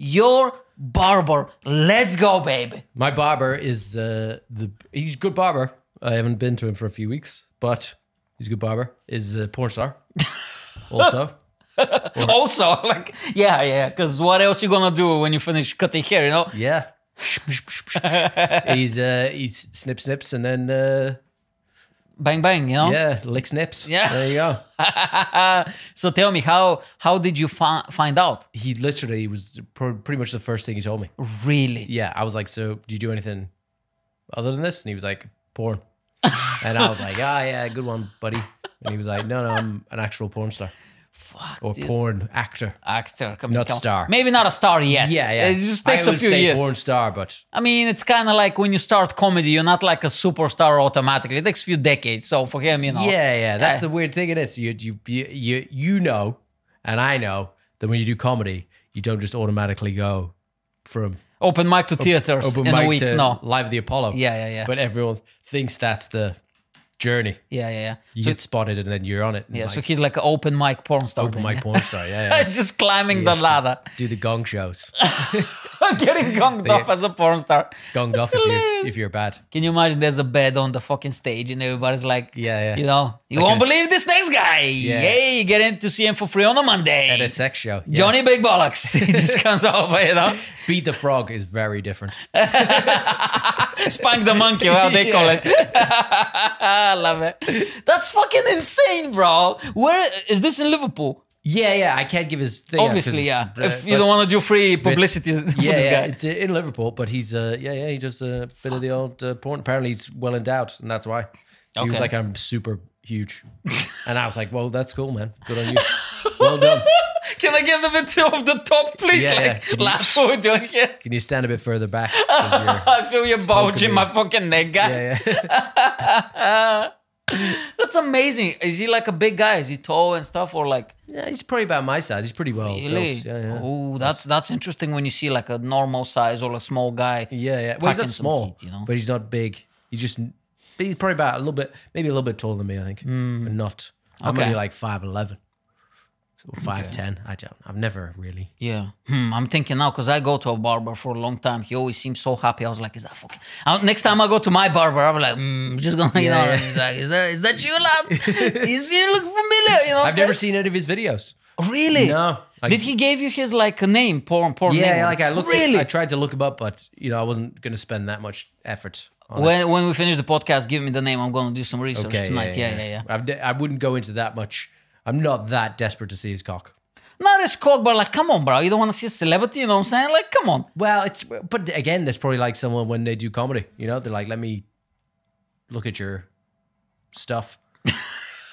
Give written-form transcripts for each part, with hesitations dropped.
your barber. Let's go, baby. My barber is he's a good barber. I haven't been to him for a few weeks, but he's a good barber. Is a porn star also. Also, like, yeah, yeah, because what else you gonna do when you finish cutting hair, you know? Yeah. He's snip snips and then bang bang, you know? Yeah, lick snips. Yeah. There you go. So tell me, how did you find out? He literally was pretty much the first thing he told me. Really? Yeah, I was like, so do you do anything other than this? And he was like, porn. And I was like, ah, yeah, good one, buddy. And he was like, no, I'm an actual porn star. Fuck, or dude. Porn actor. Actor. Come not come. Star. Maybe not a star yet. Yeah, yeah. It just takes a few years. I would say porn star, but... I mean, it's kind of like when you start comedy, you're not like a superstar automatically. It takes a few decades. So for him, you know... Yeah, yeah. That's the weird thing it is. You know, and I know, that when you do comedy, you don't just automatically go from... Open mic to theaters in a week. No. Live at the Apollo. Yeah, yeah, yeah. But everyone thinks that's the... journey. Yeah, yeah, yeah. You get spotted and then you're on it. Yeah, like, so he's like an open mic porn star. Open mic porn star, yeah, yeah. Just climbing the ladder. Do the gong shows. Getting gonged off as a porn star. Gonged off if you're bad. Can you imagine there's a bed on the fucking stage and everybody's like, yeah, yeah. You know, you won't believe this next guy. Yeah. Yay, you get in to see him for free on a Monday. At a sex show. Yeah. Johnny Big Bollocks. He just comes over, you know. Beat the Frog is very different. Spank the Monkey, how they call it. I love it. That's fucking insane, bro. Where is this in Liverpool? Yeah, yeah. I can't give his thing. Obviously, yeah. If you don't want to do free publicity for this guy. It's in Liverpool, but he's he does a bit of the old porn. Apparently, he's well endowed, and that's why. He was like, I'm super huge, and I was like, well, that's cool, man. Good on you. Well done. Can I get the bit off the top, please? Yeah, like, yeah. That's what we're doing here. Can you stand a bit further back? I feel you bulging my fucking neck, guy. Yeah, yeah. That's amazing. Is he like a big guy? Is he tall and stuff, or like? Yeah, he's probably about my size. He's pretty well built. Yeah, yeah. Oh, that's interesting when you see like a normal size or a small guy. Yeah, yeah. Well, he's not small, heat, you know? But he's not big. He's probably about a little bit, maybe a little bit taller than me, I think. But not. I'm only like 5'11". 5'10", I don't. I've never really. Yeah, I'm thinking now because I go to a barber for a long time. He always seems so happy. I was like, is that fucking? Next time I go to my barber, I'm like, just gonna, you know. He's like, is that you, lad? You look familiar. You know, I've never seen any of his videos. Really? No. Like, did he give you his like name, porn? Yeah, name? Like I looked. Really? I tried to look him up, but you know, I wasn't gonna spend that much effort. When we finish the podcast, give me the name. I'm gonna do some research tonight. I wouldn't go into that much. I'm not that desperate to see his cock. Not his cock, but like, come on, bro. You don't want to see a celebrity, you know what I'm saying? Like, come on. Well, but again, there's probably like someone when they do comedy, you know? They're like, let me look at your stuff.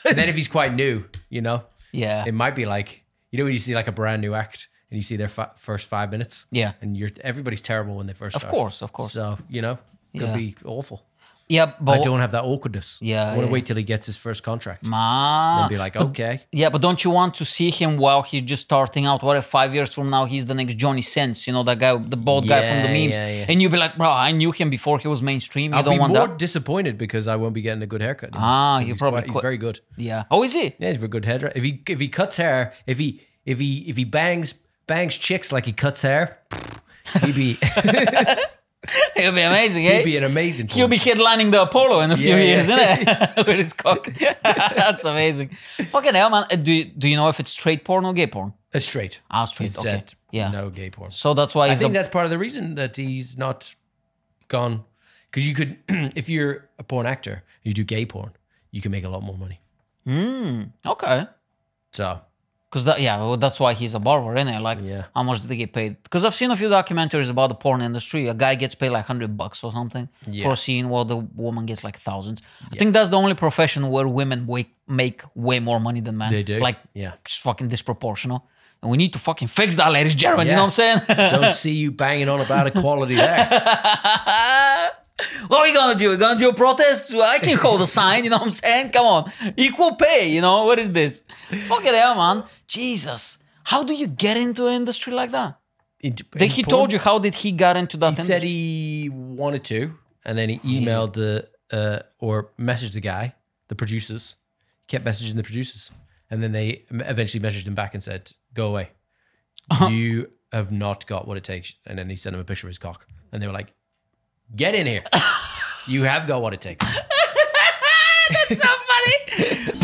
And then if he's quite new, you know? Yeah. It might be like, you know when you see like a brand new act and you see their first 5 minutes? Yeah. And everybody's terrible when they first start. Of course, of course. So, you know, it could be awful. Yeah, but I don't have that awkwardness. Yeah, I want to wait till he gets his first contract. And be like, okay. Yeah, but don't you want to see him while he's just starting out? What if 5 years from now he's the next Johnny Sins? You know that guy, the bald guy from the memes. Yeah, yeah. And you'll be like, bro, I knew him before he was mainstream. I'll be more disappointed because I won't be getting a good haircut anymore. He's very good. Yeah. Oh, is he? Yeah, he's a good hairdresser. If he cuts hair, if he bangs chicks like he cuts hair, he'd be. It'll be amazing, eh? He'll be an amazing porn. He'll be headlining the Apollo in a few years, isn't it? With his cock. That's amazing. Fucking hell, man. Do you know if it's straight porn or gay porn? It's straight. Ah, straight, okay. Yeah. No gay porn. So that's why I think that's part of the reason that he's not gone. Because you could, if you're a porn actor, you do gay porn, you can make a lot more money. Okay. So... Because that's why he's a barber, isn't it? Like, how much did they get paid? Because I've seen a few documentaries about the porn industry. A guy gets paid like $100 or something for a scene while the woman gets like thousands. I think that's the only profession where women make way more money than men. They do. Like, just fucking disproportional. And we need to fucking fix that, ladies and gentlemen. You know what I'm saying? Don't see you banging on about equality there. What are we gonna do? We're gonna do a protest? I can hold a sign, you know what I'm saying? Come on. Equal pay, you know? What is this? Fucking hell, man. Jesus. How do you get into an industry like that? He told you, how did he get into that industry? He said he wanted to, and then he emailed or messaged the guy, the producers. He kept messaging the producers. And then they eventually messaged him back and said, go away. You have not got what it takes. And then he sent him a picture of his cock. And they were like, get in here. You have got what it takes. That's so funny.